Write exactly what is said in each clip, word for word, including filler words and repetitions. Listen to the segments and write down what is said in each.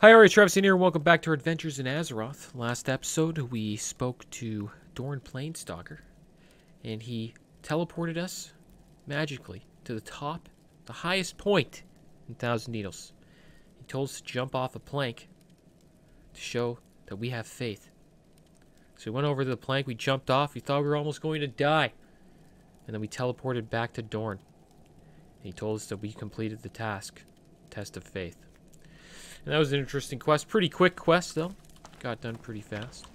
Hi, Ari Trevson here. Welcome back to our adventures in Azeroth. Last episode, we spoke to Dorn Plainstalker, and he teleported us magically to the top, the highest point in Thousand Needles. He told us to jump off a plank to show that we have faith. So we went over to the plank, we jumped off, we thought we were almost going to die, and then we teleported back to Dorn. And he told us that we completed the task, Test of Faith. And that was an interesting quest. Pretty quick quest, though. Got done pretty fast.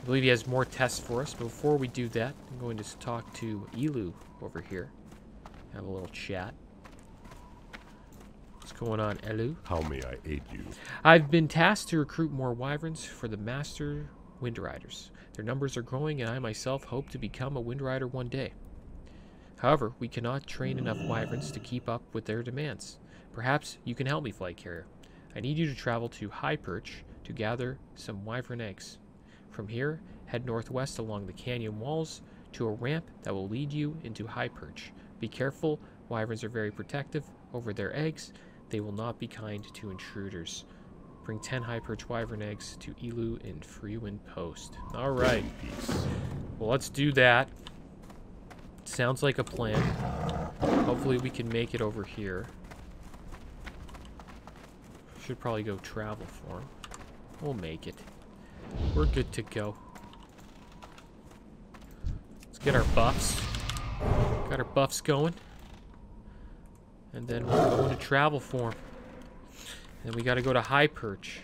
I believe he has more tests for us. But before we do that, I'm going to talk to Elu over here. Have a little chat. What's going on, Elu? How may I aid you? I've been tasked to recruit more wyverns for the Master Windriders. Their numbers are growing, and I myself hope to become a Windrider one day. However, we cannot train enough wyverns to keep up with their demands. Perhaps you can help me, Flight Carrier. I need you to travel to High Perch to gather some wyvern eggs. From here, head northwest along the canyon walls to a ramp that will lead you into High Perch. Be careful, wyverns are very protective over their eggs. They will not be kind to intruders. Bring ten High Perch wyvern eggs to Elu in Freewind Post. All right. Well, let's do that. Sounds like a plan. Hopefully we can make it over here. Should probably go travel for him. We'll make it. We're good to go. Let's get our buffs. Got our buffs going. And then we're going to travel for him. And we got to go to High Perch,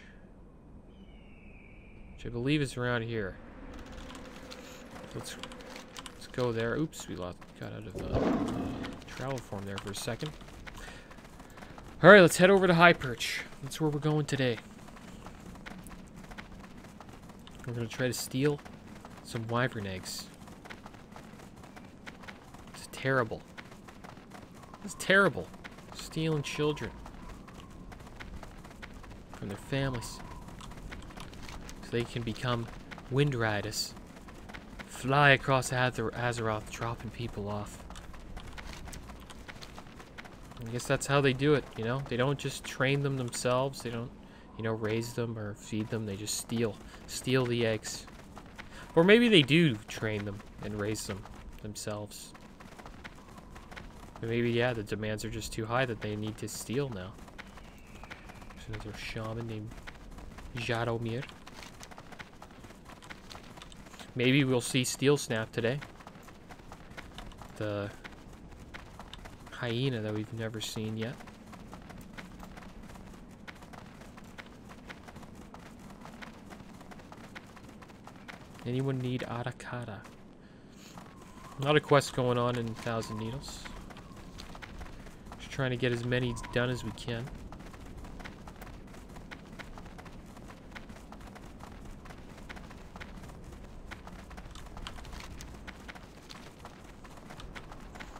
which I believe is around here. Let's let's go there. Oops, we lost, got out of uh, travel form there for a second. All right, let's head over to High Perch. That's where we're going today. We're going to try to steal some wyvern eggs. It's terrible. It's terrible. Stealing children from their families so they can become windriders. Fly across Azeroth, dropping people off. I guess that's how they do it, you know? They don't just train them themselves. They don't, you know, raise them or feed them. They just steal. Steal the eggs. Or maybe they do train them and raise them themselves. But maybe, yeah, the demands are just too high that they need to steal now. There's another shaman named Jaromir. Maybe we'll see Steel Snap today. The hyena that we've never seen yet. Anyone need Arakata? A lot of quests going on in Thousand Needles. Just trying to get as many done as we can.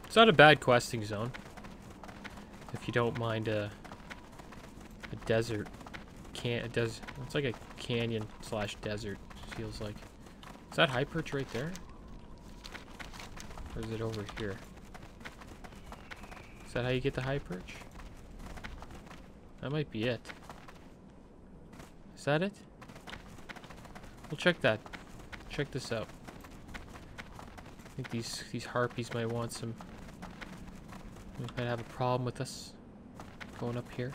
It's not a bad questing zone, if you don't mind a, a desert, can it does it's like a canyon slash desert, feels like. Is that High Perch right there? Or is it over here? Is that how you get the High Perch? That might be it. Is that it? We'll check that. Check this out. I think these, these harpies might want some. We might have a problem with us going up here.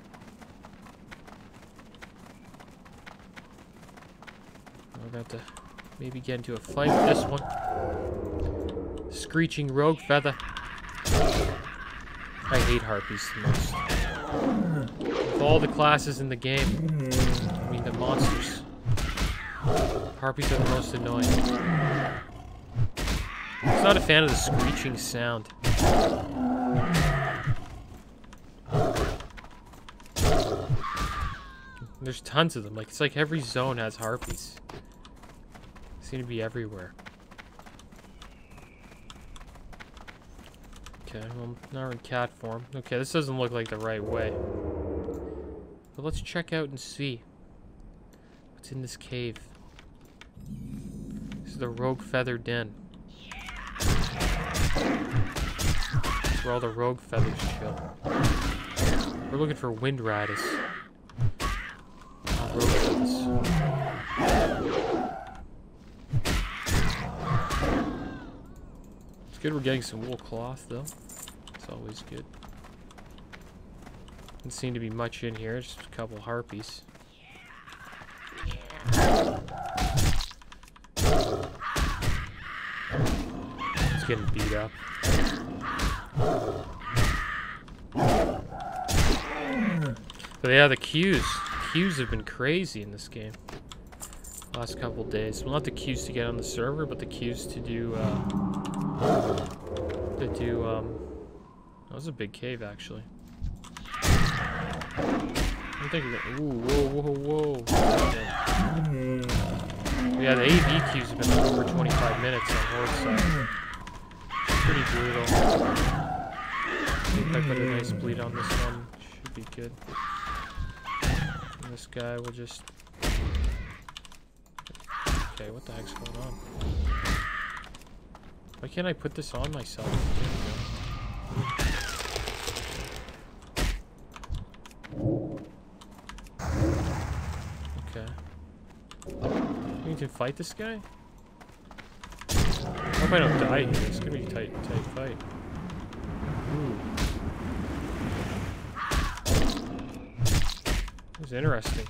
We're gonna have to maybe get into a fight with this one. Screeching Rogue Feather. I hate harpies the most. With all the classes in the game, I mean the monsters. Harpies are the most annoying. I'm not a fan of the screeching sound. There's tons of them. Like, it's like every zone has harpies. They seem to be everywhere. Okay, well, now we're in cat form. Okay, this doesn't look like the right way. But let's check out and see what's in this cave. This is the Rogue Feather Den. That's where all the rogue feathers chill. We're looking for windriders. good we're getting some wool cloth, though. It's always good. Doesn't seem to be much in here, just a couple harpies. It's getting beat up. But yeah, the queues. Queues have been crazy in this game. Last couple days. Well, not the queues to get on the server, but the queues to do, uh, to do, um, that was a big cave, actually. I'm thinking that, ooh, whoa, whoa, whoa. Yeah, the A V queues have been like over twenty-five minutes on Horde side. Pretty brutal. I think I put a nice bleed on this one. Should be good. And this guy will just... Okay, what the heck's going on? Why can't I put this on myself? Okay. We can fight this guy? I hope I don't die here. It's gonna be a tight, tight fight. Ooh. It was interesting.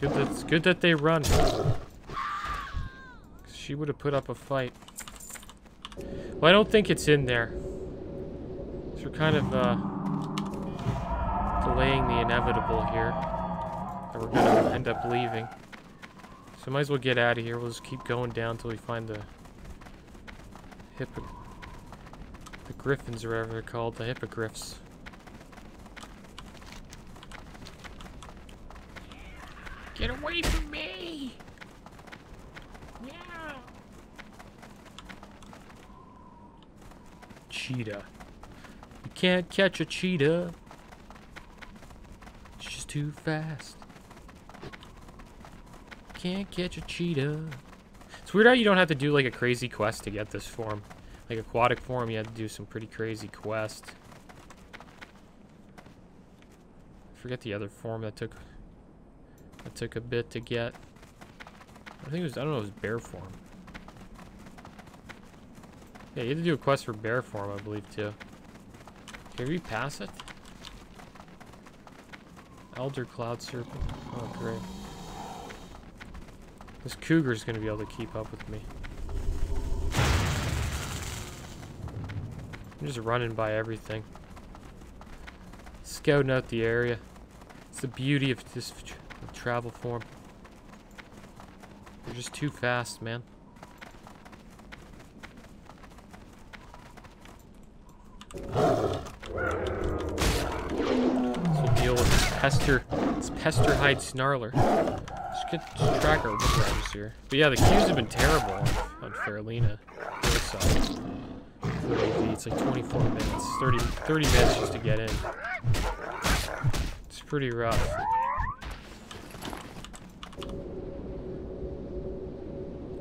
Good that, it's good that they run. She would have put up a fight. Well, I don't think it's in there. So we're kind of uh, delaying the inevitable here. And we're going to end up leaving. So might as well get out of here. We'll just keep going down until we find the... Hippo... The griffins, or whatever they're called. The hippogriffs. Get away from me! Yeah. Cheetah. You can't catch a cheetah. It's just too fast. Can't catch a cheetah. It's weird how you don't have to do like a crazy quest to get this form. Like aquatic form, you had to do some pretty crazy quest. I forget the other form that took... It took a bit to get. I think it was, I don't know, it was bear form. Yeah, you had to do a quest for bear form, I believe, too. Can we pass it? Elder Cloud Serpent. Oh, great. This cougar's gonna be able to keep up with me. I'm just running by everything. Scouting out the area. It's the beauty of this... travel form. They're just too fast, man. So we'll deal with this pester, this Pesterhide Snarler. Just get just track our woodriders here. But yeah, the queues have been terrible on, on Faerlina. It's like twenty-four minutes, thirty, thirty minutes just to get in. It's pretty rough.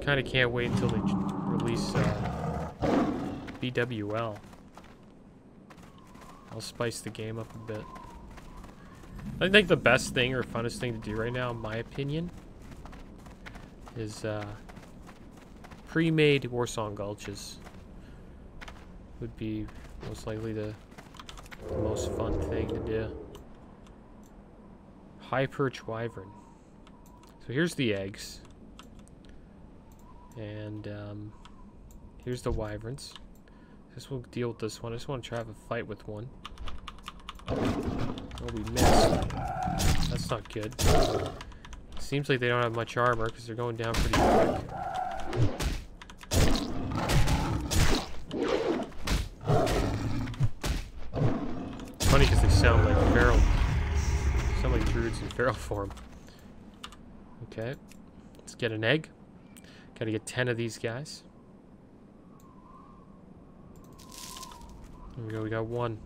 Kind of can't wait until they release uh, B W L. I'll spice the game up a bit. I think the best thing or funnest thing to do right now, in my opinion, is uh, pre-made Warsong Gulches. Would be most likely the, the most fun thing to do. High Perch Wyvern. So here's the eggs. And um, here's the wyverns. This will deal with this one. I just want to try to have a fight with one. Oh, we missed. That's not good. Seems like they don't have much armor because they're going down pretty quick. Funny because they sound like feral. Sound like druids in feral form. Okay, let's get an egg. Gotta get ten of these guys. There we go, we got one.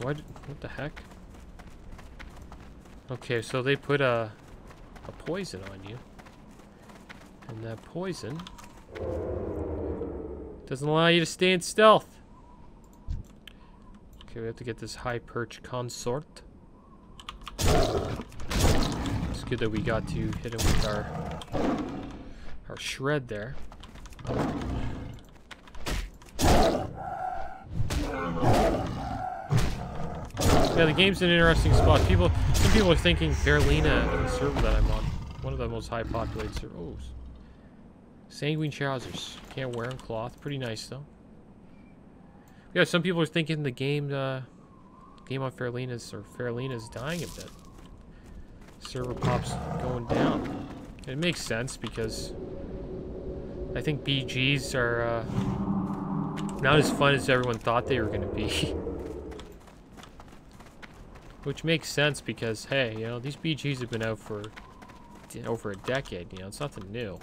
What? What the heck? Okay, so they put a, a poison on you. And that poison doesn't allow you to stay in stealth. Okay, we have to get this High Perch consort. It's good that we got to hit him with our our shred there. Yeah, the game's an interesting spot. People, some people are thinking Faerlina, the server that I'm on, one of the most high populated servers. Oh, sanguine trousers. Can't wear them, cloth. Pretty nice though. Yeah, some people are thinking the game, uh, game on Faerlina's or Faerlina's dying a bit. Server pop's going down. It makes sense because I think B Gs are uh, not as fun as everyone thought they were going to be. Which makes sense because, hey, you know, these B Gs have been out for over a decade, you know, it's nothing new.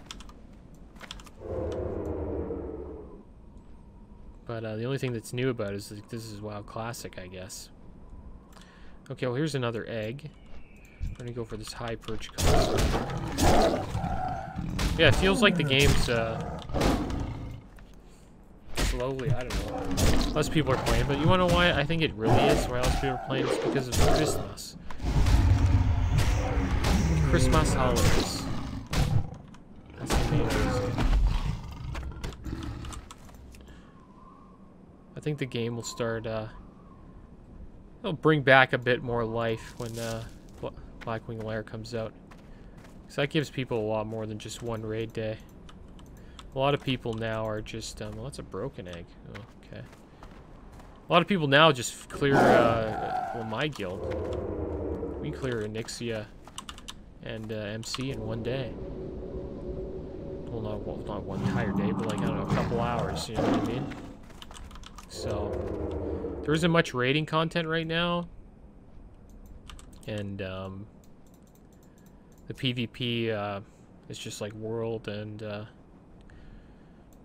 But uh, the only thing that's new about it is that this is WoW Classic, I guess. Okay, well, here's another egg. We're gonna go for this High Perch consort. Yeah, it feels like the game's uh, slowly, I don't know, less people are playing, but you wanna know why I think it really is why less people are playing? It's because of Christmas. Christmas holidays. That's the name of this game. I think the game will start, uh, it'll bring back a bit more life when uh, Blackwing Lair comes out. Because that gives people a lot more than just one raid day. A lot of people now are just, um, well, that's a broken egg. Oh, okay. A lot of people now just clear, uh, well, my guild. We clear Onyxia and uh, M C in one day. Well, not, well, not one entire day, but like, I don't know, a couple hours, you know what I mean? So, there isn't much raiding content right now, and um, the PvP uh, is just like World and uh,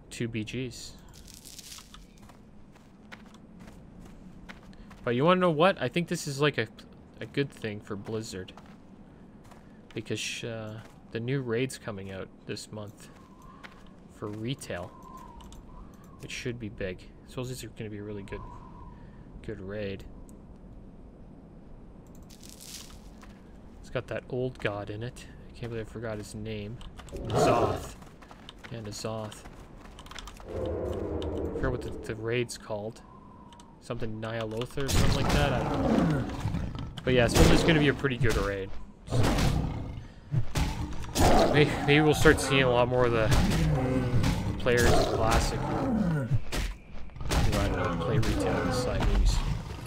two B Gs. But you want to know what? I think this is like a, a good thing for Blizzard, because uh, the new raid's coming out this month for retail, which should be big. I suppose these are going to be a really good, good raid. It's got that old god in it. I can't believe I forgot his name. N'Zoth. Yeah, N'Zoth. I forgot what the, the raid's called. Something Nihilotha or something like that. I don't know. But yeah, so this is going to be a pretty good raid. So maybe, maybe we'll start seeing a lot more of the players in Classic. Play retail on the side, maybe,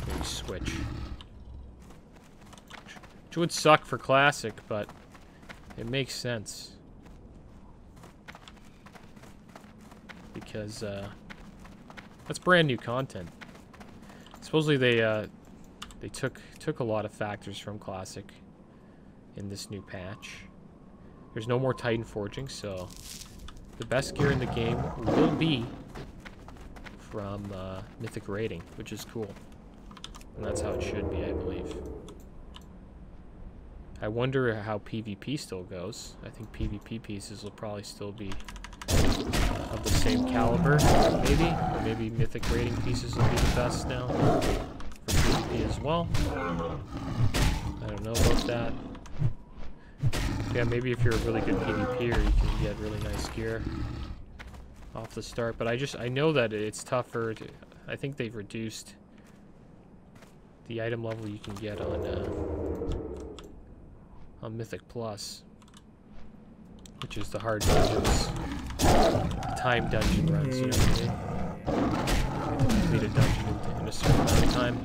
maybe switch. Which would suck for Classic, but it makes sense. Because, uh, that's brand new content. Supposedly they, uh, they took, took a lot of factors from Classic in this new patch. There's no more Titan forging, so the best gear in the game will be from uh, Mythic Raiding, which is cool. And that's how it should be, I believe. I wonder how PvP still goes. I think PvP pieces will probably still be uh, of the same caliber, maybe. Or maybe Mythic Raiding pieces will be the best now for PvP as well. I don't know about that. Yeah, maybe if you're a really good PvPer, you can get really nice gear off the start, but I just, I know that it's tougher to, I think they've reduced the item level you can get on, uh, on Mythic Plus, which is the hard dungeons, time dungeon runs, you know what I mean? You have to complete a dungeon in a certain amount of time,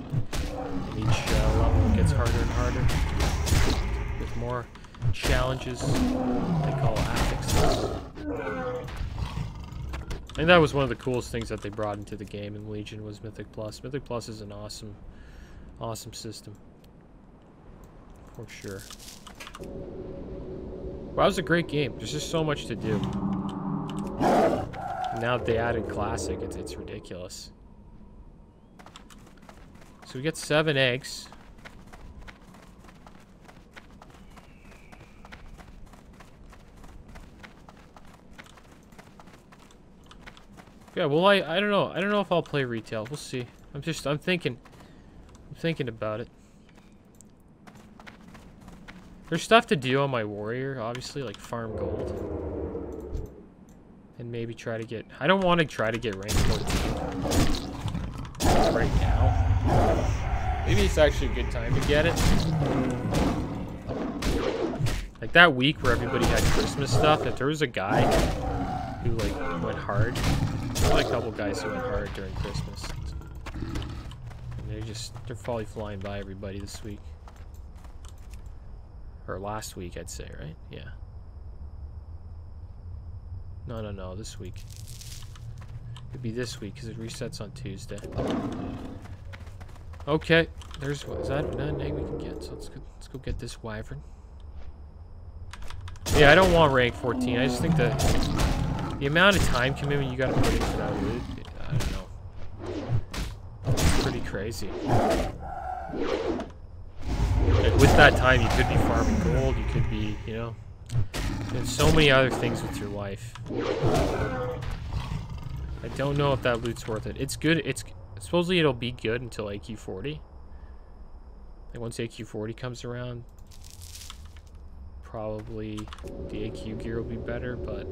and each uh, level gets harder and harder, with more challenges, they call affixes. I think that was one of the coolest things that they brought into the game in Legion was Mythic Plus. Mythic Plus is an awesome, awesome system. For sure. Wow, it was a great game. There's just so much to do. Now that they added Classic, it's, it's ridiculous. So we got seven eggs. Yeah, well, I I don't know. I don't know if I'll play retail. We'll see. I'm just I'm thinking I'm thinking about it. There's stuff to do on my warrior, obviously, like farm gold. And maybe try to get... I don't want to try to get rank gold right now. Maybe it's actually a good time to get it. Like that week where everybody had Christmas stuff, if there was a guy who like went hard, there were a couple guys who went hard during Christmas. And they're just, they're probably flying by everybody this week. Or last week, I'd say, right? Yeah. No, no, no, this week. It'd be this week, because it resets on Tuesday. Okay, there's, is that an egg we can get? So let's go, let's go get this wyvern. Yeah, I don't want rank fourteen. I just think the, the amount of time commitment you gotta put into that loot, I don't know. It's pretty crazy. And with that time, you could be farming gold, you could be, you know, doing so many other things with your life. I don't know if that loot's worth it. It's good, it's, supposedly it'll be good until A Q forty. And once A Q forty comes around, probably the A Q gear will be better, but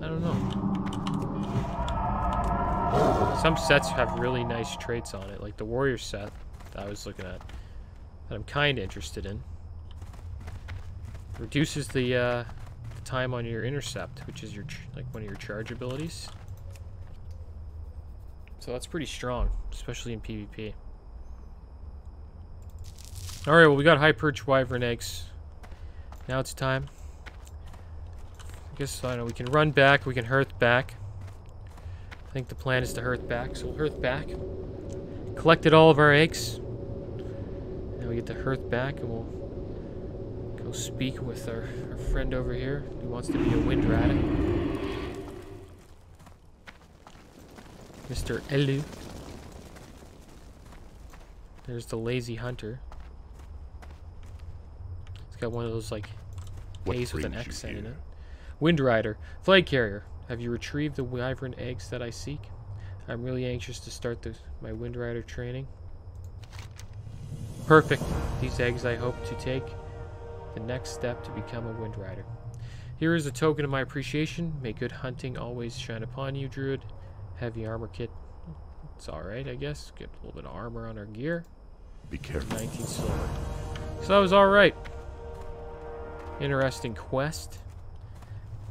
I don't know. Some sets have really nice traits on it, like the warrior set that I was looking at, that I'm kind of interested in. Reduces the, uh, the time on your intercept, which is your like one of your charge abilities. So that's pretty strong, especially in PvP. All right, well we got High Perch, wyvern eggs. Now it's time. I guess, I don't know, we can run back, we can hearth back. I think the plan is to hearth back, so we'll hearth back. Collected all of our eggs. Now we get to hearth back and we'll go speak with our, our friend over here who wants to be a wind rat. Mister Elu. There's the lazy hunter. Got one of those like A's with an accent in it. Windrider, flag carrier. Have you retrieved the wyvern eggs that I seek? I'm really anxious to start the, my Windrider training. Perfect. These eggs I hope to take the next step to become a Windrider. Here is a token of my appreciation. May good hunting always shine upon you, Druid. Heavy armor kit. It's all right, I guess. Get a little bit of armor on our gear. Be careful. nineteen silver. So that was all right. Interesting quest.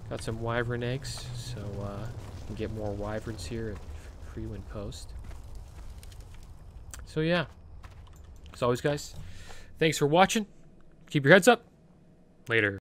Got some wyvern eggs, so uh, we can get more wyverns here at Freewind Post. So yeah, as always guys, thanks for watching. Keep your heads up. Later.